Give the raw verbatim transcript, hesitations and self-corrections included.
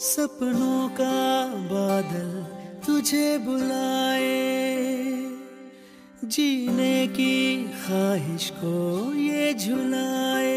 सपनों का बादल तुझे बुलाए, जीने की ख्वाहिश को ये झुलाए।